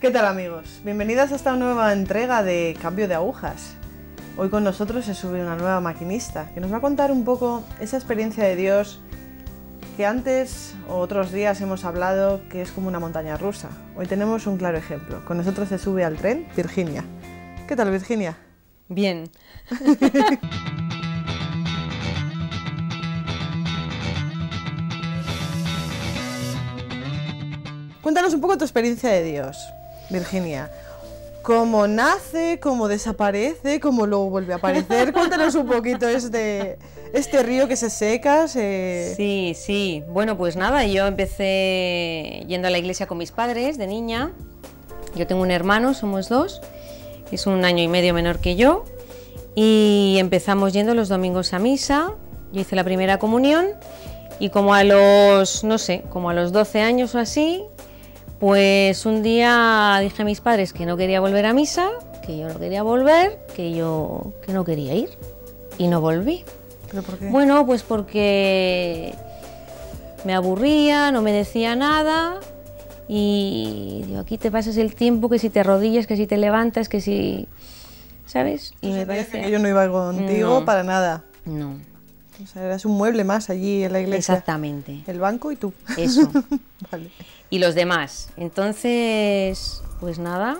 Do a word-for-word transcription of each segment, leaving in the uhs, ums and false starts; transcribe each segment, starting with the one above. ¿Qué tal, amigos? Bienvenidas a esta nueva entrega de Cambio de Agujas. Hoy con nosotros se sube una nueva maquinista que nos va a contar un poco esa experiencia de Dios que antes o otros días hemos hablado que es como una montaña rusa. Hoy tenemos un claro ejemplo. Con nosotros se sube al tren Virginia. ¿Qué tal, Virginia? Bien. Cuéntanos un poco tu experiencia de Dios, Virginia. ¿Cómo nace? ¿Cómo desaparece? ¿Cómo luego vuelve a aparecer? Cuéntanos un poquito este, este río que se seca. Se... Sí, sí. Bueno, pues nada, yo empecé yendo a la iglesia con mis padres de niña. Yo tengo un hermano, somos dos. Es un año y medio menor que yo. Y empezamos yendo los domingos a misa. Yo hice la primera comunión. Y como a los, no sé, como a los doce años o así... Pues un día dije a mis padres que no quería volver a misa, que yo no quería volver, que yo que no quería ir, y no volví. ¿Pero por qué? Bueno, pues porque me aburría, no me decía nada, y digo, aquí te pasas el tiempo, que si te arrodillas, que si te levantas, que si... ¿Sabes? Y me parece que yo no iba contigo para nada. No. O sea, eras un mueble más allí en la iglesia. Exactamente. El banco y tú. Eso. Vale. Y los demás. Entonces, pues nada,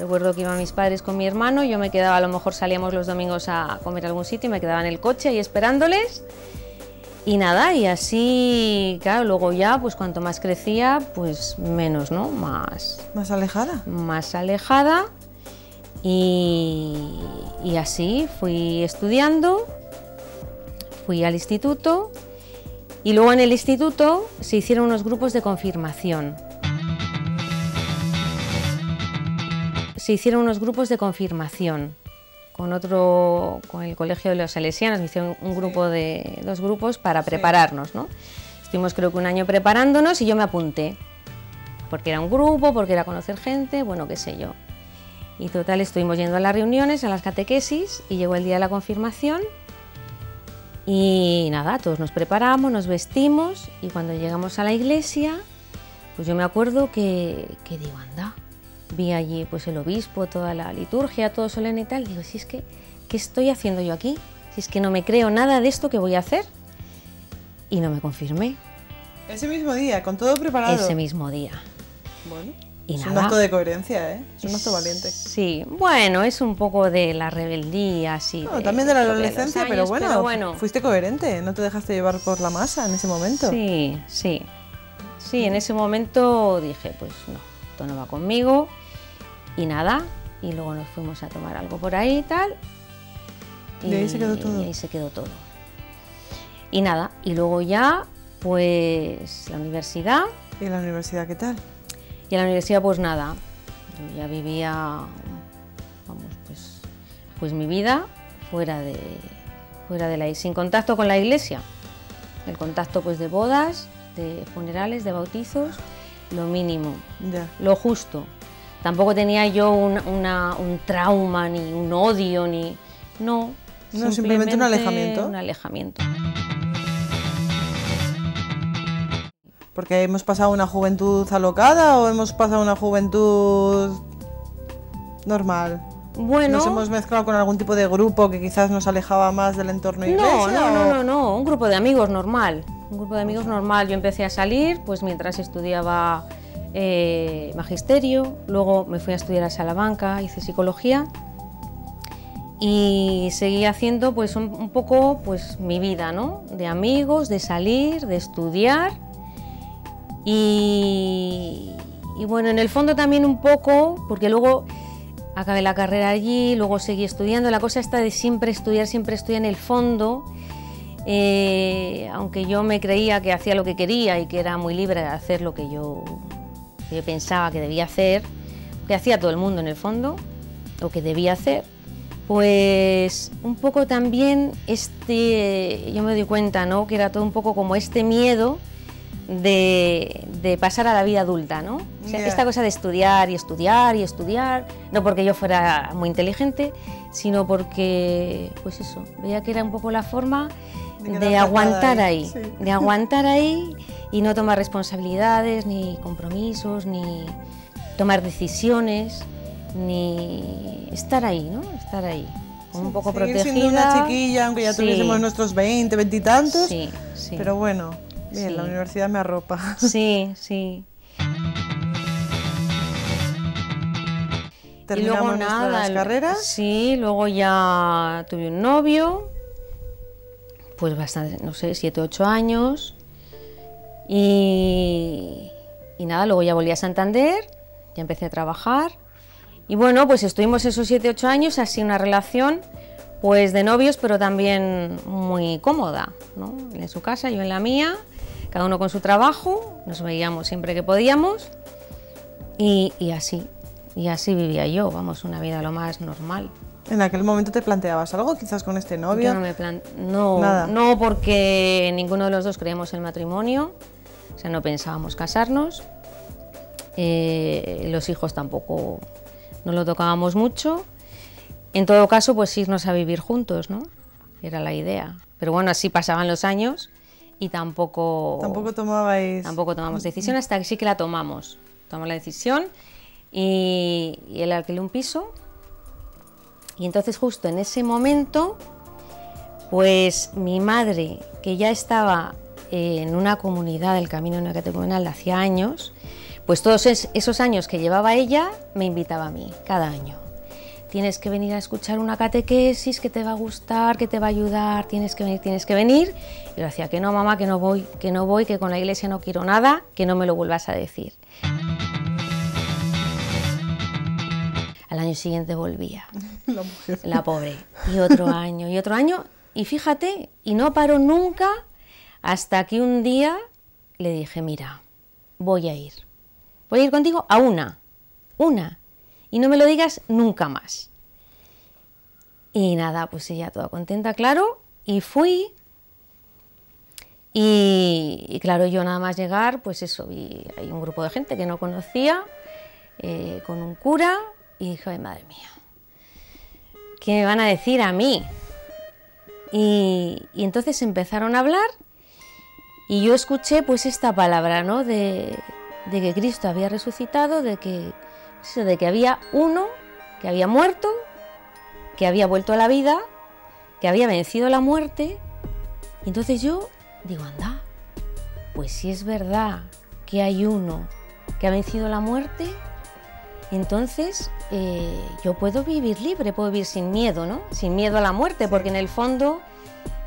recuerdo que iban mis padres con mi hermano, yo me quedaba, a lo mejor salíamos los domingos a comer a algún sitio, y me quedaba en el coche ahí esperándoles. Y nada, y así, claro, luego ya, pues cuanto más crecía, pues menos, ¿no? Más... Más alejada. Más alejada. Y, y así fui estudiando, fui al instituto. Y luego en el instituto se hicieron unos grupos de confirmación. Se hicieron unos grupos de confirmación. Con otro, con el Colegio de los Salesianos, me hicieron un grupo de, dos grupos para prepararnos, ¿no? Estuvimos creo que un año preparándonos y yo me apunté. Porque era un grupo, porque era conocer gente, bueno, qué sé yo. Y total, estuvimos yendo a las reuniones, a las catequesis, y llegó el día de la confirmación. Y nada, todos nos preparamos, nos vestimos, y cuando llegamos a la iglesia, pues yo me acuerdo que, que digo, anda, vi allí pues el obispo, toda la liturgia, todo solemne y tal, digo, si es que, ¿qué estoy haciendo yo aquí? Si es que no me creo nada de esto que voy a hacer, y no me confirmé. Ese mismo día, con todo preparado. Ese mismo día. Bueno, y es nada, un acto de coherencia, ¿eh? Es un acto valiente. Sí, bueno, es un poco de la rebeldía, sí. No, de, también de la adolescencia, de años, pero, bueno, pero bueno, fuiste coherente, no te dejaste llevar por la masa en ese momento. Sí, sí, sí, en ese momento dije, pues no, esto no va conmigo, y nada, y luego nos fuimos a tomar algo por ahí y tal. Y, y ahí se quedó todo. Y ahí se quedó todo. Y nada, y luego ya, pues, la universidad. ¿Y la universidad qué tal? Y en la universidad, pues nada, yo ya vivía, vamos, pues, pues mi vida fuera de, fuera de la iglesia, sin contacto con la iglesia. El contacto, pues, de bodas, de funerales, de bautizos, lo mínimo, yeah, lo justo. Tampoco tenía yo un, una, un trauma, ni un odio, ni... No, no simplemente, simplemente un alejamiento. Un alejamiento. Porque hemos pasado una juventud alocada o hemos pasado una juventud normal. Bueno, nos hemos mezclado con algún tipo de grupo que quizás nos alejaba más del entorno iglesia. No, no, no, no, no, un grupo de amigos normal, un grupo de amigos normal. Yo empecé a salir, pues mientras estudiaba eh, magisterio, luego me fui a estudiar a Salamanca, hice psicología y seguí haciendo, pues un, un poco, pues mi vida, ¿no? De amigos, de salir, de estudiar. Y, y bueno, en el fondo también un poco, porque luego acabé la carrera allí, luego seguí estudiando, la cosa está de siempre estudiar, siempre estudiar en el fondo, eh, aunque yo me creía que hacía lo que quería y que era muy libre de hacer lo que yo, que yo pensaba que debía hacer, que hacía todo el mundo en el fondo, o que debía hacer, pues un poco también este, yo me doy cuenta, ¿no?, que era todo un poco como este miedo De, de pasar a la vida adulta, ¿no? O sea, yeah, esta cosa de estudiar y estudiar y estudiar, no porque yo fuera muy inteligente, sino porque, pues eso, veía que era un poco la forma de, de aguantar ahí, ahí sí, de aguantar ahí y no tomar responsabilidades, ni compromisos, ni, tomar decisiones, ni estar ahí, ¿no? Estar ahí, como sí, un poco protegida. Siendo una chiquilla, aunque ya sí. tuviésemos nuestros veinte, veinte y tantos, sí, sí. pero bueno, bien, sí. la universidad me arropa. Sí, sí. Terminamos y luego nada, nuestras carreras. Sí, luego ya tuve un novio, pues bastante, no sé, siete, ocho años. Y, y nada, luego ya volví a Santander, ya empecé a trabajar. Y bueno, pues estuvimos esos siete, ocho años, así una relación pues de novios, pero también muy cómoda, ¿no? Él en su casa, yo en la mía, cada uno con su trabajo, nos veíamos siempre que podíamos y, y así. Y así vivía yo, vamos, una vida lo más normal. ¿En aquel momento te planteabas algo, quizás con este novio? Yo no me plante... No, nada. No, porque ninguno de los dos creíamos en el matrimonio, o sea, no pensábamos casarnos, eh, los hijos tampoco no lo tocábamos mucho, en todo caso, pues irnos a vivir juntos, ¿no? Era la idea, pero bueno, así pasaban los años y tampoco... Tampoco tomabais... Tampoco tomamos decisión, hasta que sí que la tomamos, tomamos la decisión. Y, y él alquiló un piso y entonces justo en ese momento pues mi madre, que ya estaba eh, en una comunidad del Camino Neocatecumenal de hacía años, pues todos es, esos años que llevaba ella me invitaba a mí cada año. Tienes que venir a escuchar una catequesis que te va a gustar, que te va a ayudar, tienes que venir, tienes que venir. Y yo decía que no, mamá, que no voy, que no voy, que con la iglesia no quiero nada, que no me lo vuelvas a decir. Al año siguiente volvía, la, mujer. la pobre, y otro año, y otro año, y fíjate, y no paró nunca, hasta que un día le dije, mira, voy a ir, voy a ir contigo a una, una, y no me lo digas nunca más. Y nada, pues ella toda contenta, claro, y fui, y, y claro, yo nada más llegar, pues eso, vi hay un grupo de gente que no conocía, eh, con un cura. Y dije, ay, madre mía, ¿qué me van a decir a mí? Y, y entonces empezaron a hablar y yo escuché pues esta palabra, ¿no? De, de que Cristo había resucitado, de que, eso, de que había uno que había muerto, que había vuelto a la vida, que había vencido la muerte. Y entonces yo digo, anda, pues si es verdad que hay uno que ha vencido la muerte, entonces eh, yo puedo vivir libre, puedo vivir sin miedo, ¿no? Sin miedo a la muerte, porque en el fondo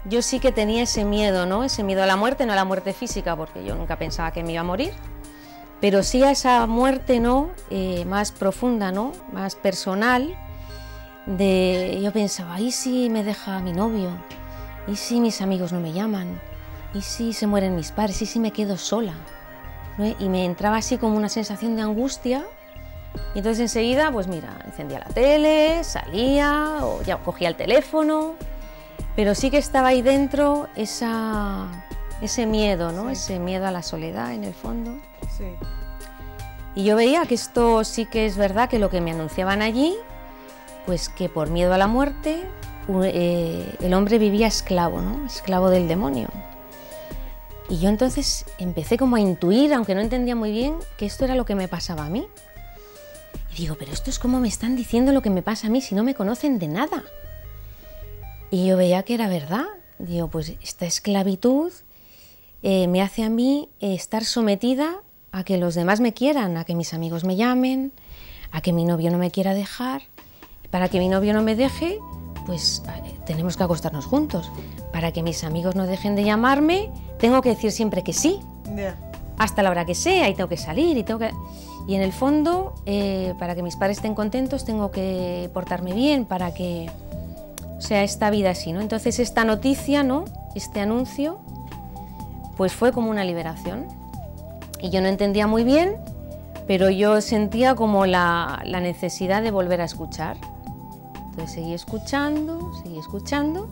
yo sí que tenía ese miedo, ¿no? Ese miedo a la muerte, no a la muerte física, porque yo nunca pensaba que me iba a morir, pero sí a esa muerte, ¿no? Eh, más profunda, ¿no? Más personal, de yo pensaba, ¿y si me deja mi novio? ¿Y si mis amigos no me llaman? ¿Y si se mueren mis padres? ¿Y si me quedo sola? ¿No? Y me entraba así como una sensación de angustia. Y entonces enseguida, pues mira, encendía la tele, salía o ya cogía el teléfono, pero sí que estaba ahí dentro esa, ese miedo, ¿no? Sí. Ese miedo a la soledad en el fondo. Sí. Y yo veía que esto sí que es verdad, que lo que me anunciaban allí, pues que por miedo a la muerte eh, el hombre vivía esclavo, ¿no? Esclavo del demonio. Y yo entonces empecé como a intuir, aunque no entendía muy bien, que esto era lo que me pasaba a mí. Digo, pero esto es como me están diciendo lo que me pasa a mí si no me conocen de nada. Y yo veía que era verdad. Digo, pues esta esclavitud eh, me hace a mí eh, estar sometida a que los demás me quieran, a que mis amigos me llamen, a que mi novio no me quiera dejar. Para que mi novio no me deje, pues eh, tenemos que acostarnos juntos. Para que mis amigos no dejen de llamarme, tengo que decir siempre que sí. Yeah. Hasta la hora que sea, y tengo que salir, y tengo que... Y en el fondo, eh, para que mis padres estén contentos, tengo que portarme bien, para que sea esta vida así, ¿no? Entonces esta noticia, ¿no? Este anuncio, pues fue como una liberación. Y yo no entendía muy bien, pero yo sentía como la, la necesidad de volver a escuchar. Entonces seguí escuchando, seguí escuchando,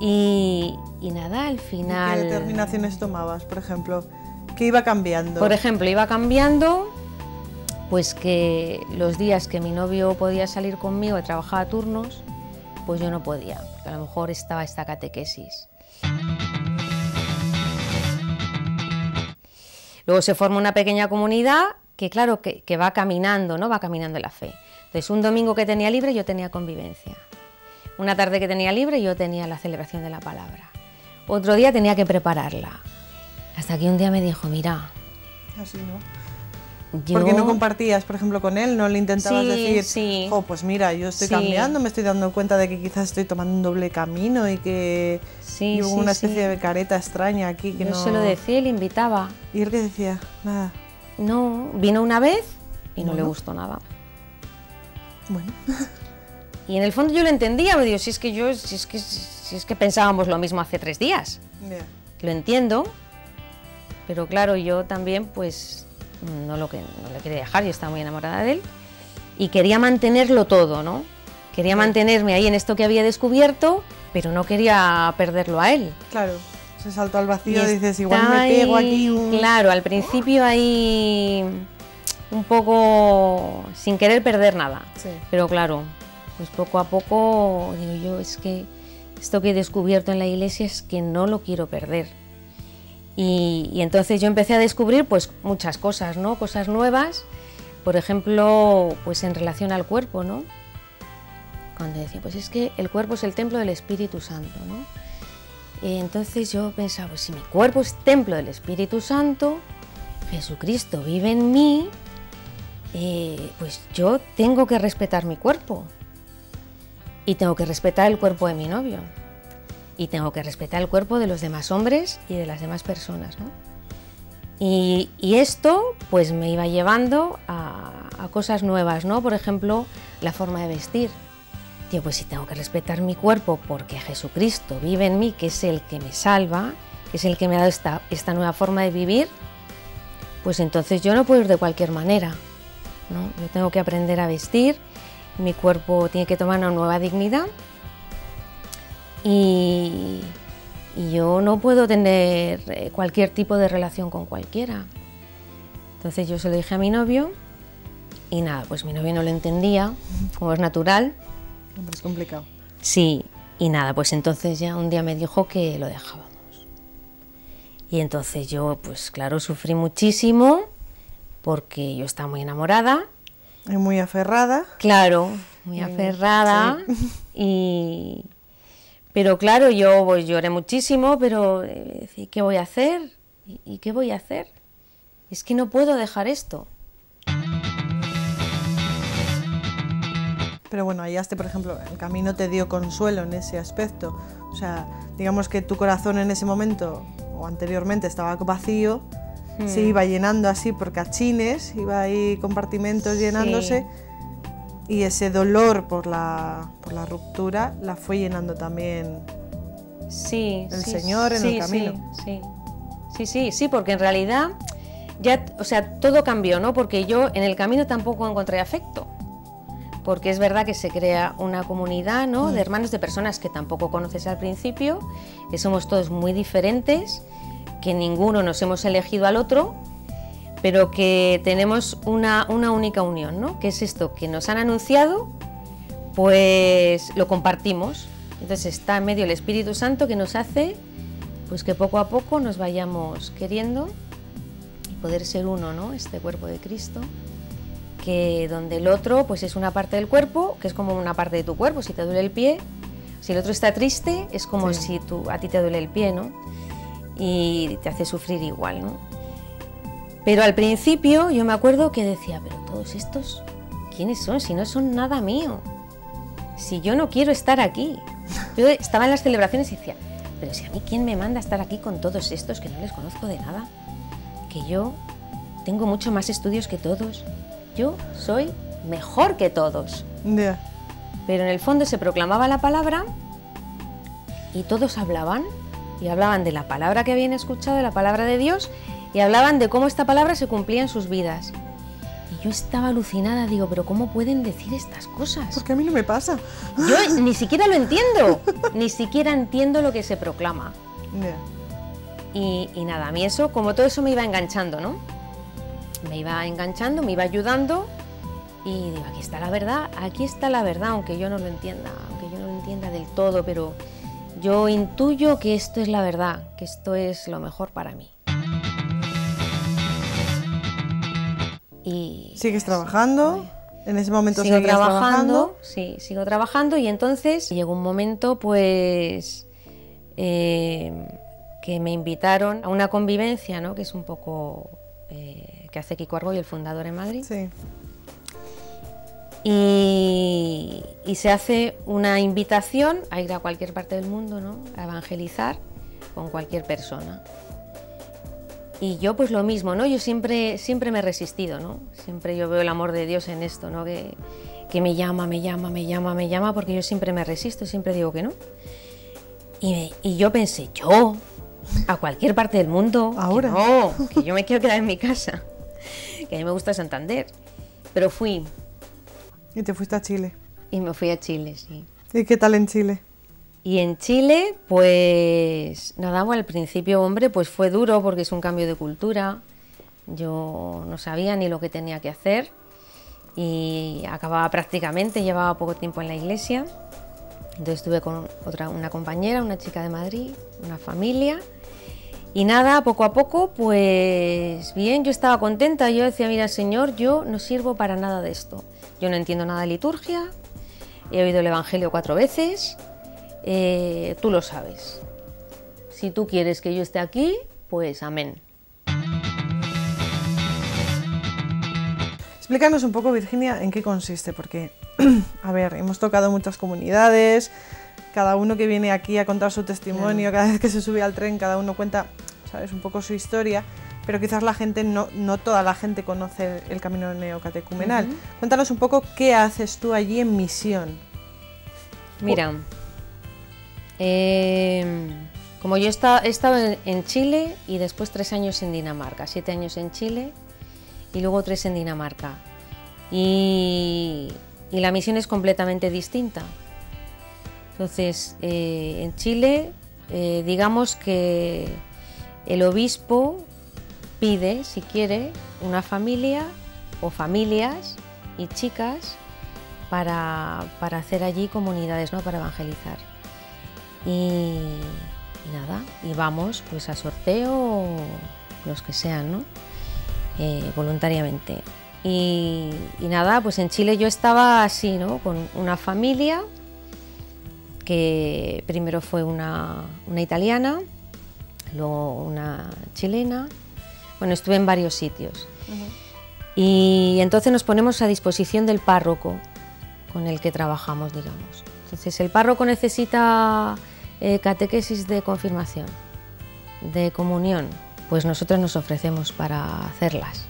y, y nada, al final... ¿Y qué determinaciones tomabas, por ejemplo? ¿Qué iba cambiando? Por ejemplo, iba cambiando... Pues que los días que mi novio podía salir conmigo y trabajaba turnos, pues yo no podía, porque a lo mejor estaba esta catequesis. Luego se formó una pequeña comunidad que claro, que, que va caminando, ¿no? Va caminando la fe. Entonces, un domingo que tenía libre, yo tenía convivencia. Una tarde que tenía libre, yo tenía la celebración de la palabra. Otro día tenía que prepararla. Hasta que un día me dijo, mira... Así no. Yo... Porque no compartías, por ejemplo, con él, no le intentabas sí, decir... Sí. Oh, pues mira, yo estoy sí. cambiando, me estoy dando cuenta de que quizás estoy tomando un doble camino y que... Sí, y hubo sí, una especie sí. de careta extraña aquí que yo no... Yo se lo decía y le invitaba. ¿Y él qué decía? Nada. No, vino una vez y no bueno. le gustó nada. Bueno. Y en el fondo yo lo entendía, me digo, si es que yo, si es que, si es que pensábamos lo mismo hace tres días. Yeah. Lo entiendo, pero claro, yo también, pues, no lo que no le quería dejar, yo estaba muy enamorada de él y quería mantenerlo todo, ¿no? Quería mantenerme ahí en esto que había descubierto, pero no quería perderlo a él. Claro. Se saltó al vacío y dices, igual me pego aquí un... Claro, al principio ahí un poco sin querer perder nada. Sí. Pero claro, pues poco a poco digo yo, es que esto que he descubierto en la iglesia es que no lo quiero perder. Y, y entonces yo empecé a descubrir pues muchas cosas, ¿no? Cosas nuevas, por ejemplo, pues en relación al cuerpo, ¿no? Cuando decía, pues es que el cuerpo es el templo del Espíritu Santo, ¿no? Entonces yo pensaba, pues si mi cuerpo es templo del Espíritu Santo, Jesucristo vive en mí, eh, pues yo tengo que respetar mi cuerpo. Y tengo que respetar el cuerpo de mi novio. Y tengo que respetar el cuerpo de los demás hombres y de las demás personas, ¿no? Y, y esto pues me iba llevando a, a cosas nuevas, ¿no? Por ejemplo, la forma de vestir. Digo, pues si tengo que respetar mi cuerpo porque Jesucristo vive en mí, que es el que me salva, que es el que me ha dado esta, esta nueva forma de vivir, pues entonces yo no puedo ir de cualquier manera, ¿no? Yo tengo que aprender a vestir, mi cuerpo tiene que tomar una nueva dignidad y, y yo no puedo tener cualquier tipo de relación con cualquiera. Entonces yo se lo dije a mi novio y nada, pues mi novio no lo entendía, como es natural. Es complicado. Sí, y nada, pues entonces ya un día me dijo que lo dejábamos. Y entonces yo, pues claro, sufrí muchísimo porque yo estaba muy enamorada. Y muy aferrada. Claro, muy aferrada. Sí. Y... Pero claro, yo pues, lloré muchísimo, pero ¿qué voy a hacer? ¿Y qué voy a hacer? Es que no puedo dejar esto. Pero bueno, hallaste, por ejemplo, el camino te dio consuelo en ese aspecto. O sea, digamos que tu corazón en ese momento, o anteriormente, estaba vacío, hmm. se iba llenando así por cachines, iba ahí compartimentos llenándose, sí. y ese dolor por la, por la ruptura la fue llenando también sí, el sí, Señor en sí, el camino. Sí, sí, sí, sí, sí, porque en realidad ya, o sea, todo cambió, ¿no? Porque yo en el camino tampoco encontré afecto. Porque es verdad que se crea una comunidad, ¿no? Mm. de hermanos, de personas que tampoco conoces al principio, que somos todos muy diferentes, que ninguno nos hemos elegido al otro, pero que tenemos una, una única unión, ¿no? Que es esto que nos han anunciado, pues lo compartimos. Entonces está en medio el Espíritu Santo que nos hace pues que poco a poco nos vayamos queriendo y poder ser uno, ¿no? Este cuerpo de Cristo. Que donde el otro pues es una parte del cuerpo, que es como una parte de tu cuerpo, si te duele el pie, si el otro está triste, es como sí. si tú, a ti te duele el pie, ¿no? Y te hace sufrir igual, ¿no? Pero al principio yo me acuerdo que decía, pero todos estos, ¿quiénes son? Si no son nada mío, si yo no quiero estar aquí. Yo estaba en las celebraciones y decía, pero si a mí quién me manda a estar aquí con todos estos que no les conozco de nada, que yo tengo mucho más estudios que todos. Yo soy mejor que todos. Yeah. Pero en el fondo se proclamaba la palabra y todos hablaban, y hablaban de la palabra que habían escuchado, de la palabra de Dios, y hablaban de cómo esta palabra se cumplía en sus vidas. Y yo estaba alucinada, digo, pero ¿cómo pueden decir estas cosas? Porque a mí no me pasa. Yo ni siquiera lo entiendo, ni siquiera entiendo lo que se proclama. Yeah. Y, y nada, a mí eso, como todo eso me iba enganchando, ¿no? Me iba enganchando, me iba ayudando y digo, aquí está la verdad, aquí está la verdad, aunque yo no lo entienda, aunque yo no lo entienda del todo, pero yo intuyo que esto es la verdad, que esto es lo mejor para mí. Y ¿sigues trabajando? En ese momento sigo trabajando, trabajando. Sí, sigo trabajando y entonces llegó un momento pues eh, que me invitaron a una convivencia, ¿no? Que es un poco eh, que hace Kiko Argüello, el fundador en Madrid. Sí. Y, y se hace una invitación a ir a cualquier parte del mundo, ¿no? A evangelizar con cualquier persona. Y yo pues lo mismo, ¿no? Yo siempre, siempre me he resistido, ¿no? Siempre yo veo el amor de Dios en esto, ¿no? Que, que me llama, me llama, me llama, me llama, porque yo siempre me resisto, siempre digo que no. Y, me, y yo pensé, yo, a cualquier parte del mundo, ahora no, que yo me quiero quedar en mi casa, que a mí me gusta Santander. Pero fui. Y te fuiste a Chile. Y me fui a Chile, sí. ¿Y qué tal en Chile? Y en Chile, pues nada, bueno, al principio, hombre, pues fue duro porque es un cambio de cultura. Yo no sabía ni lo que tenía que hacer y acababa prácticamente, llevaba poco tiempo en la iglesia. Entonces estuve con otra, una compañera, una chica de Madrid, una familia. Y nada, poco a poco, pues bien, yo estaba contenta. Yo decía, mira, Señor, yo no sirvo para nada de esto. Yo no entiendo nada de liturgia, he oído el Evangelio cuatro veces. Eh, tú lo sabes. Si tú quieres que yo esté aquí, pues amén. Explícanos un poco, Virginia, en qué consiste, porque, a ver, hemos tocado muchas comunidades, cada uno que viene aquí a contar su testimonio, claro, cada vez que se sube al tren, cada uno cuenta, sabes, un poco su historia, pero quizás la gente, no, no toda la gente conoce el Camino Neocatecumenal. Uh-huh. Cuéntanos un poco qué haces tú allí en misión. Mira, Eh, como yo he estado, he estado en, en Chile y después tres años en Dinamarca, siete años en Chile y luego tres en Dinamarca. Y, y la misión es completamente distinta. Entonces, eh, en Chile, eh, digamos que el obispo pide, si quiere, una familia o familias y chicas para, para hacer allí comunidades, ¿no? Para evangelizar. Y, y nada, y vamos pues a sorteo, los que sean, ¿no? Eh, voluntariamente. Y, y nada, pues en Chile yo estaba así, ¿no? Con una familia, que primero fue una, una italiana, luego una chilena, bueno, estuve en varios sitios. Uh-huh. Y entonces nos ponemos a disposición del párroco con el que trabajamos, digamos. Entonces el párroco necesita eh, catequesis de confirmación, de comunión, pues nosotros nos ofrecemos para hacerlas.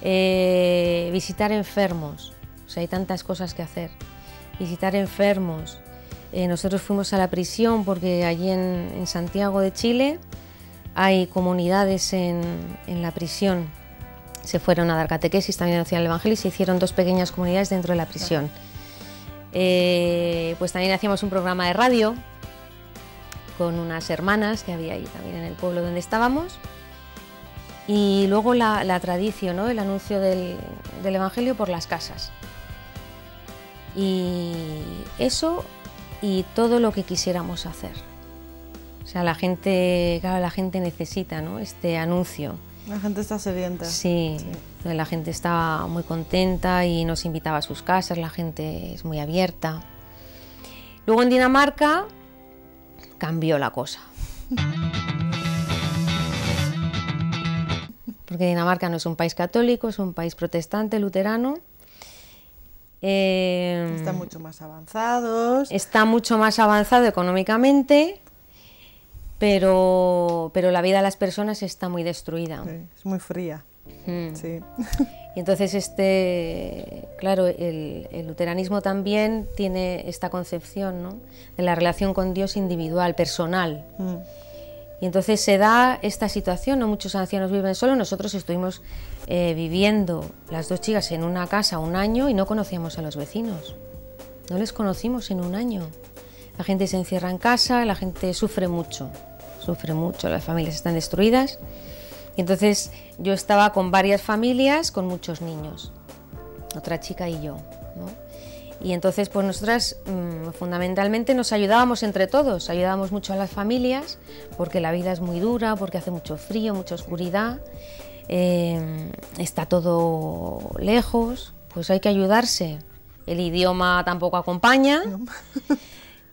Eh, visitar enfermos, o sea, hay tantas cosas que hacer. Visitar enfermos, eh, nosotros fuimos a la prisión porque allí en, en Santiago de Chile hay comunidades en, en la prisión. Se fueron a dar catequesis, también anunciaron el Evangelio y se hicieron dos pequeñas comunidades dentro de la prisión. Eh, pues también hacíamos un programa de radio con unas hermanas que había ahí también en el pueblo donde estábamos. Y luego la, la tradición, ¿no? El anuncio del, del Evangelio por las casas. Y eso y todo lo que quisiéramos hacer. O sea, la gente, claro, la gente necesita, ¿no? Este anuncio. La gente está sedienta. Sí, sí, la gente está muy contenta y nos invitaba a sus casas, la gente es muy abierta. Luego en Dinamarca cambió la cosa. Porque Dinamarca no es un país católico, es un país protestante, luterano. Eh, están mucho más avanzados. Está mucho más avanzado económicamente. Pero, pero la vida de las personas está muy destruida. Sí, es muy fría. Mm. Sí. Y entonces, este, claro, el, el luteranismo también tiene esta concepción, ¿no? De la relación con Dios individual, personal. Mm. Y entonces se da esta situación, ¿no? Muchos ancianos viven solos. Nosotros estuvimos eh, viviendo, las dos chicas, en una casa un año y no conocíamos a los vecinos. No les conocimos en un año. La gente se encierra en casa, la gente sufre mucho, sufre mucho, las familias están destruidas. Y entonces yo estaba con varias familias, con muchos niños, otra chica y yo, ¿no? Y entonces pues nosotras mmm, fundamentalmente nos ayudábamos entre todos, ayudábamos mucho a las familias, porque la vida es muy dura, porque hace mucho frío, mucha oscuridad. eh, está todo lejos, pues hay que ayudarse. El idioma tampoco acompaña. No.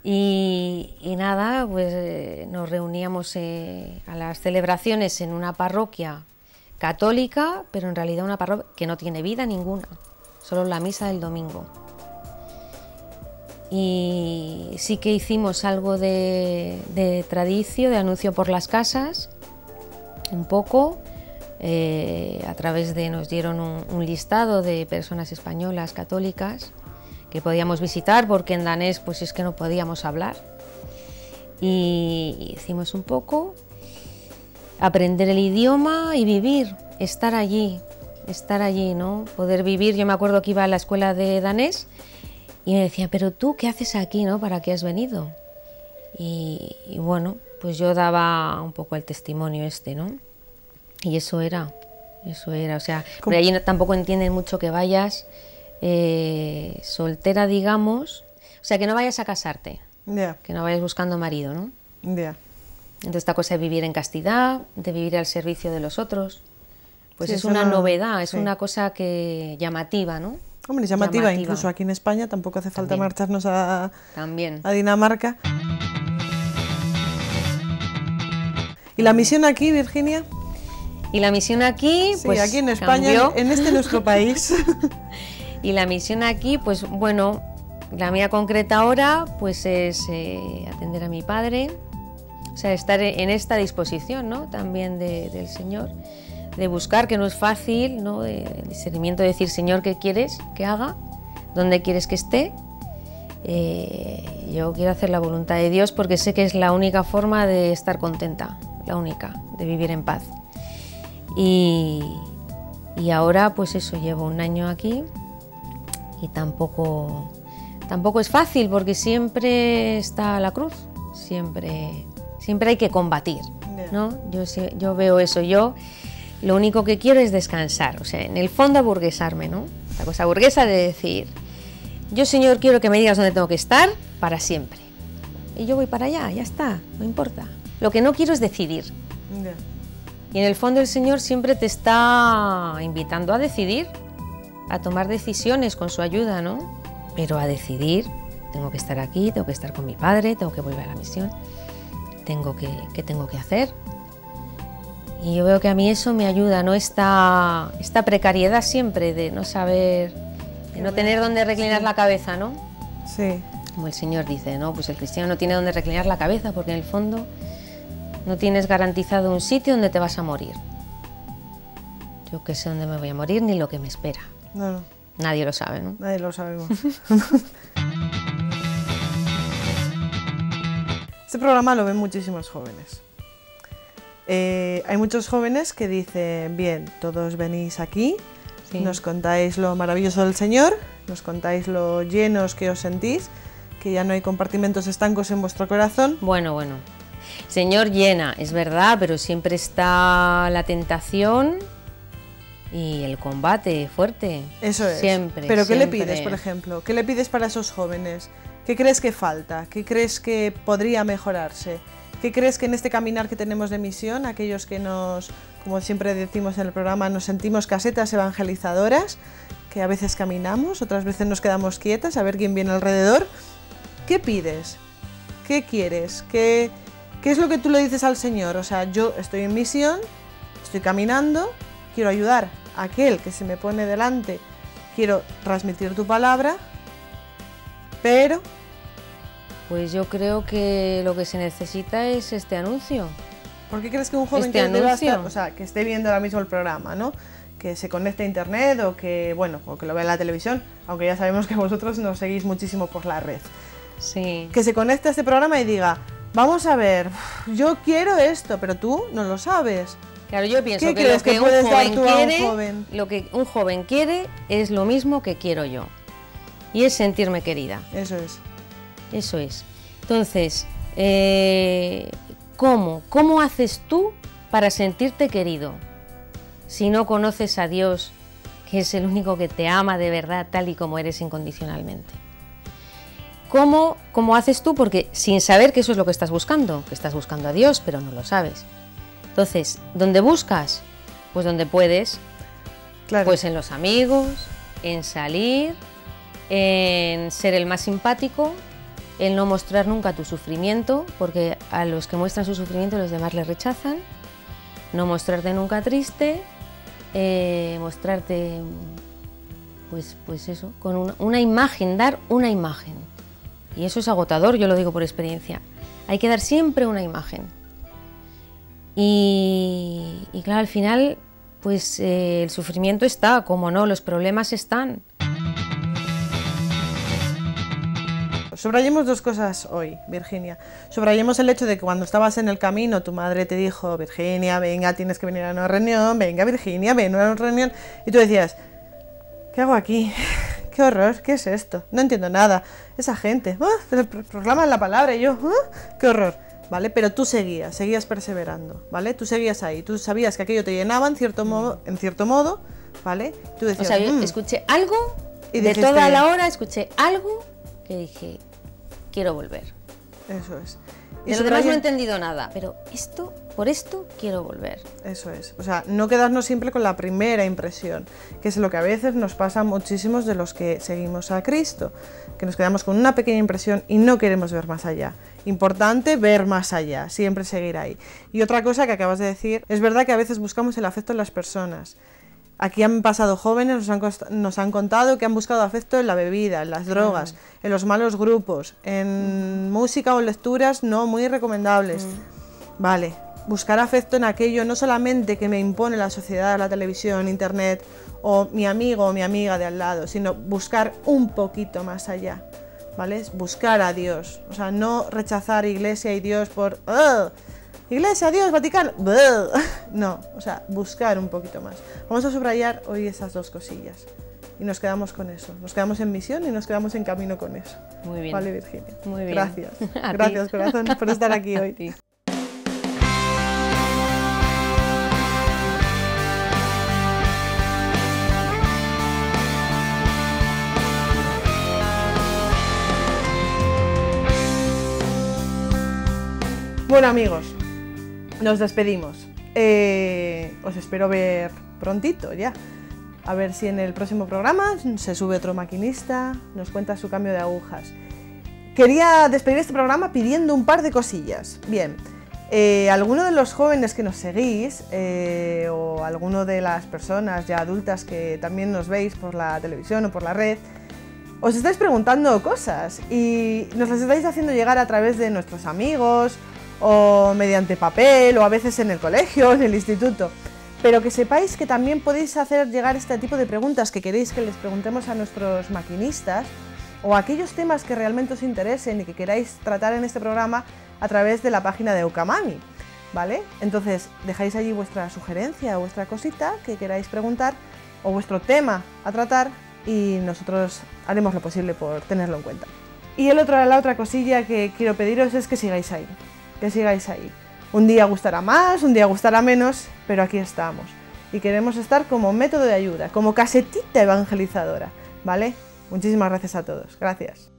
Y, y nada, pues nos reuníamos eh, a las celebraciones en una parroquia católica, pero en realidad una parroquia que no tiene vida ninguna, solo la misa del domingo. Y sí que hicimos algo de, de tradicio, de anuncio por las casas, un poco, eh, a través de, nos dieron un, un listado de personas españolas católicas que podíamos visitar, porque en danés pues es que no podíamos hablar, y hicimos un poco, aprender el idioma y vivir, estar allí, estar allí, ¿no? Poder vivir. Yo me acuerdo que iba a la escuela de danés y me decía, pero tú, ¿qué haces aquí, no? ¿Para qué has venido? Y, y bueno, pues yo daba un poco el testimonio este, ¿no? Y eso era, eso era, o sea, por allí no, tampoco entienden mucho que vayas Eh, soltera, digamos, o sea, que no vayas a casarte, yeah, que no vayas buscando marido, ¿no? Yeah. Entonces esta cosa de vivir en castidad, de vivir al servicio de los otros, pues sí, es una, una novedad, es sí, una cosa que llamativa, ¿no? Hombre, llamativa, llamativa, incluso aquí en España tampoco hace falta también marcharnos a, también. a Dinamarca. ¿Y la misión aquí, Virginia? Y la misión aquí, sí, pues aquí en España, cambió. en este nuestro país. Y la misión aquí, pues bueno, la mía concreta ahora, pues es eh, atender a mi padre, o sea, estar en esta disposición, ¿no? También de, del Señor, de buscar, que no es fácil, ¿no? El discernimiento de decir, Señor, ¿qué quieres que haga? ¿Dónde quieres que esté? Eh, yo quiero hacer la voluntad de Dios porque sé que es la única forma de estar contenta, la única, de vivir en paz. Y, y ahora, pues eso, llevo un año aquí. Y tampoco, tampoco es fácil, porque siempre está la cruz, siempre, siempre hay que combatir, ¿no? Yo, yo veo eso, yo lo único que quiero es descansar, o sea, en el fondo aburguesarme, ¿no? La cosa burguesa de decir, yo, Señor, quiero que me digas dónde tengo que estar para siempre. Y yo voy para allá, ya está, no importa. Lo que no quiero es decidir. Y en el fondo el Señor siempre te está invitando a decidir, a tomar decisiones con su ayuda, ¿no? Pero a decidir, tengo que estar aquí, tengo que estar con mi padre, tengo que volver a la misión, tengo que, ¿qué tengo que hacer? Y yo veo que a mí eso me ayuda, ¿no? Esta, esta precariedad siempre de no saber, de no tener dónde reclinar la cabeza, ¿no? Sí. Como el Señor dice, ¿no? Pues el cristiano no tiene dónde reclinar la cabeza, porque en el fondo no tienes garantizado un sitio donde te vas a morir. Yo que sé dónde me voy a morir ni lo que me espera. No, no. Nadie lo sabe, ¿no? Nadie lo sabemos. Este programa lo ven muchísimos jóvenes. Eh, hay muchos jóvenes que dicen, bien, todos venís aquí, sí, nos contáis lo maravilloso del Señor, nos contáis lo llenos que os sentís, que ya no hay compartimentos estancos en vuestro corazón. Bueno, bueno. Señor llena, es verdad, pero siempre está la tentación y el combate fuerte. Eso es. Siempre. Pero ¿qué siempre. le pides, por ejemplo? ¿Qué le pides para esos jóvenes? ¿Qué crees que falta? ¿Qué crees que podría mejorarse? ¿Qué crees que en este caminar que tenemos de misión, aquellos que nos, como siempre decimos en el programa, nos sentimos casetas evangelizadoras, que a veces caminamos, otras veces nos quedamos quietas a ver quién viene alrededor? ¿Qué pides? ¿Qué quieres? ¿Qué, qué es lo que tú le dices al Señor? O sea, yo estoy en misión, estoy caminando, quiero ayudar a aquel que se me pone delante, quiero transmitir tu palabra, pero... Pues yo creo que lo que se necesita es este anuncio. ¿Por qué crees que un joven este que, deba estar, o sea, que esté viendo ahora mismo el programa, ¿no? Que se conecte a internet o que, bueno, o que lo vea en la televisión, aunque ya sabemos que vosotros nos seguís muchísimo por la red, sí, que se conecte a este programa y diga, vamos a ver, yo quiero esto, pero tú no lo sabes? Claro, yo pienso que lo que, que un joven quiere, un joven? lo que un joven quiere es lo mismo que quiero yo, y es sentirme querida. Eso es. Eso es. Entonces, eh, ¿cómo? ¿Cómo haces tú para sentirte querido si no conoces a Dios, que es el único que te ama de verdad tal y como eres incondicionalmente? ¿Cómo, cómo haces tú? Porque sin saber que eso es lo que estás buscando, que estás buscando a Dios, pero no lo sabes. Entonces, ¿dónde buscas? pues donde puedes, claro. Pues en los amigos, en salir, en ser el más simpático, en no mostrar nunca tu sufrimiento, porque a los que muestran su sufrimiento los demás les rechazan, no mostrarte nunca triste, eh, mostrarte, pues, pues eso, con una, una imagen, dar una imagen. Y eso es agotador, yo lo digo por experiencia. Hay que dar siempre una imagen. Y, y claro, al final, pues eh, el sufrimiento está, como no, los problemas están. Subrayemos dos cosas hoy, Virginia. Subrayemos el hecho de que cuando estabas en el camino, tu madre te dijo, Virginia, venga, tienes que venir a una reunión, venga, Virginia, ven a una reunión. Y tú decías, ¿qué hago aquí? ¡Qué horror! ¿Qué es esto? No entiendo nada. Esa gente, ¿ah? Proclaman la palabra y yo, ¿ah? ¡Qué horror! ¿Vale? Pero tú seguías, seguías perseverando, ¿vale? Tú seguías ahí, tú sabías que aquello te llenaba en cierto modo, en cierto modo, ¿vale? Tú decías, o sea, yo mmm. escuché algo, y de dijiste, toda la hora escuché algo que dije, quiero volver. Eso es. Y de lo demás no he entendido nada, pero esto, por esto quiero volver. Eso es, o sea, no quedarnos siempre con la primera impresión, que es lo que a veces nos pasa a muchísimos de los que seguimos a Cristo, que nos quedamos con una pequeña impresión y no queremos ver más allá. Importante ver más allá, siempre seguir ahí. Y otra cosa que acabas de decir, es verdad que a veces buscamos el afecto en las personas. Aquí han pasado jóvenes, nos han, nos han contado que han buscado afecto en la bebida, en las drogas, mm. en los malos grupos, en mm. música o lecturas no muy recomendables. Mm. Vale, buscar afecto en aquello no solamente que me impone la sociedad, la televisión, internet, o mi amigo o mi amiga de al lado, sino buscar un poquito más allá, ¿vale? Buscar a Dios, o sea, no rechazar iglesia y Dios por... ¡Ugh! Iglesia, Dios, Vaticano, no, o sea, buscar un poquito más. Vamos a subrayar hoy esas dos cosillas y nos quedamos con eso, nos quedamos en misión y nos quedamos en camino con eso. Muy bien. Vale, Virginia. Muy bien. Gracias, a gracias ti. Corazón por estar aquí hoy. Bueno, amigos. Nos despedimos. Eh, os espero ver prontito ya. A ver si en el próximo programa se sube otro maquinista, nos cuenta su cambio de agujas. Quería despedir este programa pidiendo un par de cosillas. Bien, eh, alguno de los jóvenes que nos seguís, eh, o alguno de las personas ya adultas que también nos veis por la televisión o por la red, os estáis preguntando cosas y nos las estáis haciendo llegar a través de nuestros amigos, o mediante papel, o a veces en el colegio, en el instituto. Pero que sepáis que también podéis hacer llegar este tipo de preguntas que queréis que les preguntemos a nuestros maquinistas, o aquellos temas que realmente os interesen y que queráis tratar en este programa a través de la página de Eukamami, ¿vale? Entonces, dejáis allí vuestra sugerencia, vuestra cosita que queráis preguntar, o vuestro tema a tratar, y nosotros haremos lo posible por tenerlo en cuenta. Y el otro, la otra cosilla que quiero pediros es que sigáis ahí. Que sigáis ahí. Un día gustará más, un día gustará menos, pero aquí estamos. Y queremos estar como método de ayuda, como casetita evangelizadora, ¿vale? Muchísimas gracias a todos. Gracias.